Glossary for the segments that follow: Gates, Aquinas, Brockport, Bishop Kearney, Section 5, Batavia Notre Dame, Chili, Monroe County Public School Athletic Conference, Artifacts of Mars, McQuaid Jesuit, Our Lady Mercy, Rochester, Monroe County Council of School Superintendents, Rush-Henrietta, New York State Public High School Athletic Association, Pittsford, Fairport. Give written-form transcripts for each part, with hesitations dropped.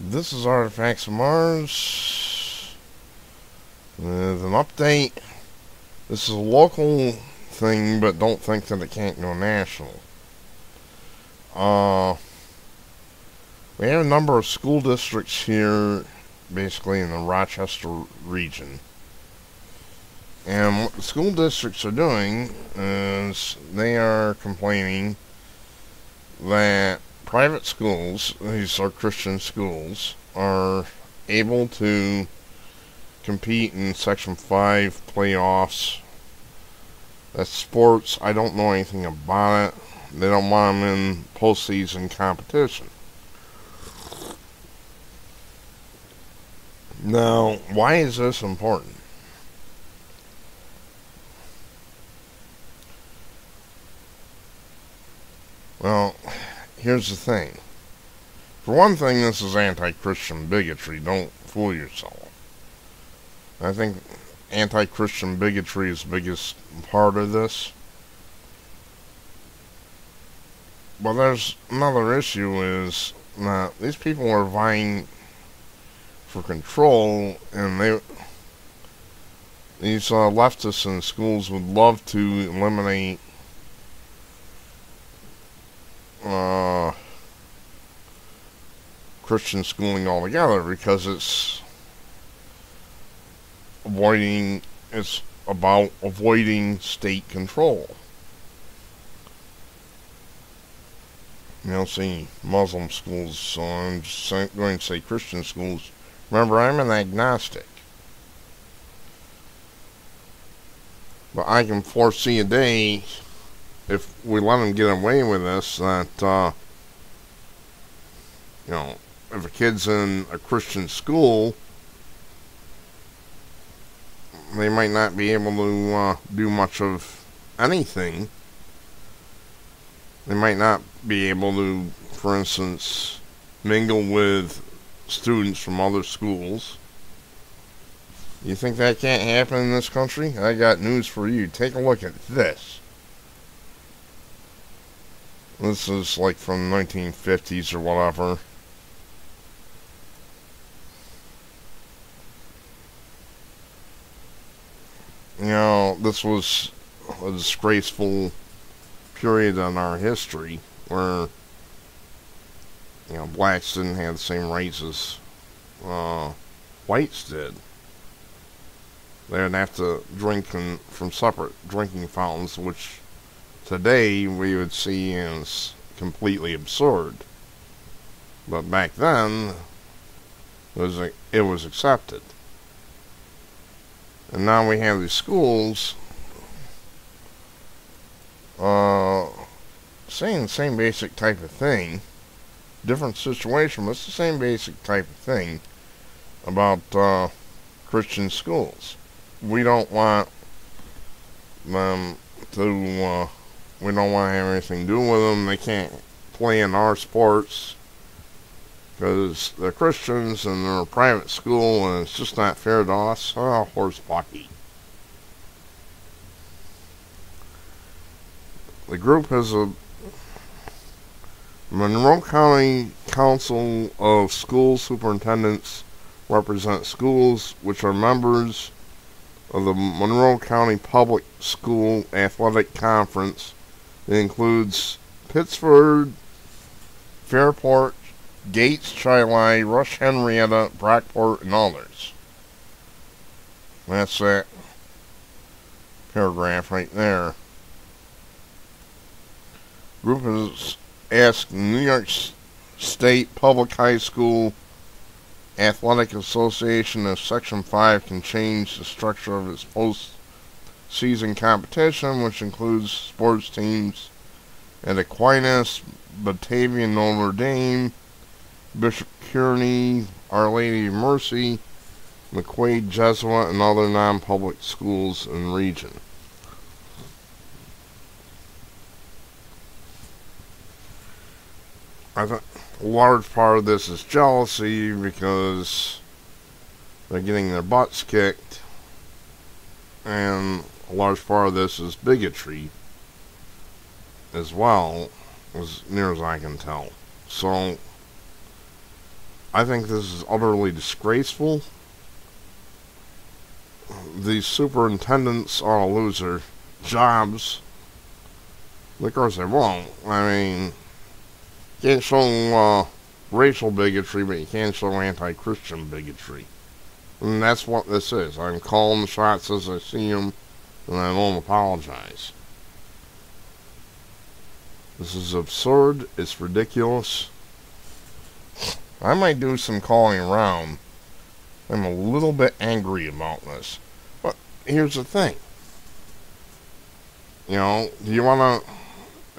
This is Artifacts of Mars with an update. This is a local thing, but don't think that it can't go national. We have a number of school districts here, basically in the Rochester region. And what the school districts are doing is they are complaining that private schools, these are Christian schools, are able to compete in Section 5 playoffs. That's sports. I don't know anything about it. They don't want them in postseason competition. Now, why is this important? Well, here's the thing. For one thing, this is anti-Christian bigotry. Don't fool yourself. I think anti-Christian bigotry is the biggest part of this. But there's another issue is that these people are vying for control, and these leftists in schools would love to eliminate Christian schooling altogether because it's about avoiding state control. You'll see Muslim schools, so I'm just going to say Christian schools. Remember, I'm an agnostic, but I can foresee a day, if we let them get away with this, that, you know, if a kid's in a Christian school, they might not be able to do much of anything. They might not be able to, for instance, mingle with students from other schools. You think that can't happen in this country? I got news for you. Take a look at this. This is like from 1950s or whatever. You know, this was a disgraceful period in our history where, you know, blacks didn't have the same rights as whites did. They would have to drink from separate drinking fountains, which today we would see as completely absurd, but back then it was accepted. And now we have these schools saying the same basic type of thing, different situation, but it's the same basic type of thing about Christian schools. We don't want them to we don't want to have anything to do with them. They can't play in our sports because they're Christians and they're a private school, and it's just not fair to us. Oh, horse hockey. The group is a Monroe County Council of School Superintendents represent schools which are members of the Monroe County Public School Athletic Conference. It includes Pittsford, Fairport, Gates, Chili, Rush-Henrietta, Brockport, and others. That's that paragraph right there. Group is asked New York State Public High School Athletic Association if Section 5 can change the structure of its post-season competition, which includes sports teams at Aquinas, Batavia Notre Dame, Bishop Kearney, Our Lady Mercy, McQuaid Jesuit, and other non-public schools in the region. I think a large part of this is jealousy because they're getting their butts kicked, and a large part of this is bigotry as well, as near as I can tell. So I think this is utterly disgraceful. The superintendents are a loser. Jobs, of course they're wrong. I mean, you can't show racial bigotry, but you can show anti-Christian bigotry. And that's what this is. I'm calling the shots as I see them, and I won't apologize. This is absurd. It's ridiculous. I might do some calling around. I'm a little bit angry about this. But here's the thing. You know, do you want to...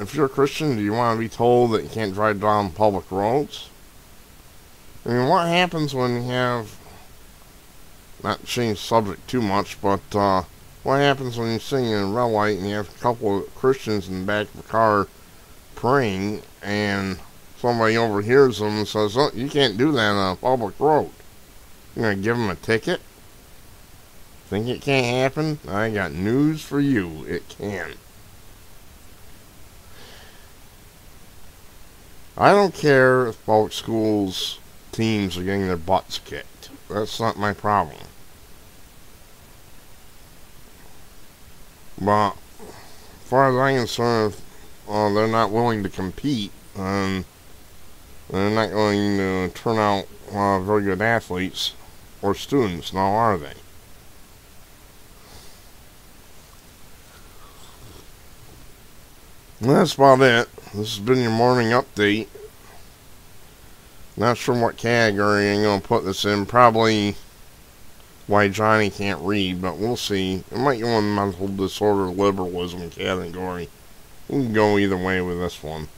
If you're a Christian, do you want to be told that you can't drive down public roads? I mean, what happens when you have... Not to change the subject too much, but... what happens when you're sitting in a red light and you have a couple of Christians in the back of the car praying, and somebody overhears them and says, "Oh, you can't do that on a public road." You're going to give them a ticket? Think it can't happen? I got news for you. It can. I don't care if public schools teams are getting their butts kicked. That's not my problem. But, as far as I'm concerned, if they're not willing to compete, they're not going to turn out very good athletes or students, now are they? And that's about it. This has been your morning update. Not sure what category I'm going to put this in. Probably... why Johnny can't read, but we'll see. It might go in mental disorder liberalism category. We can go either way with this one.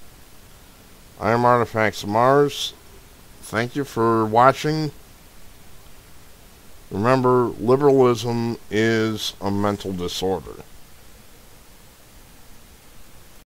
I am Artifacts of Mars. Thank you for watching. Remember, liberalism is a mental disorder.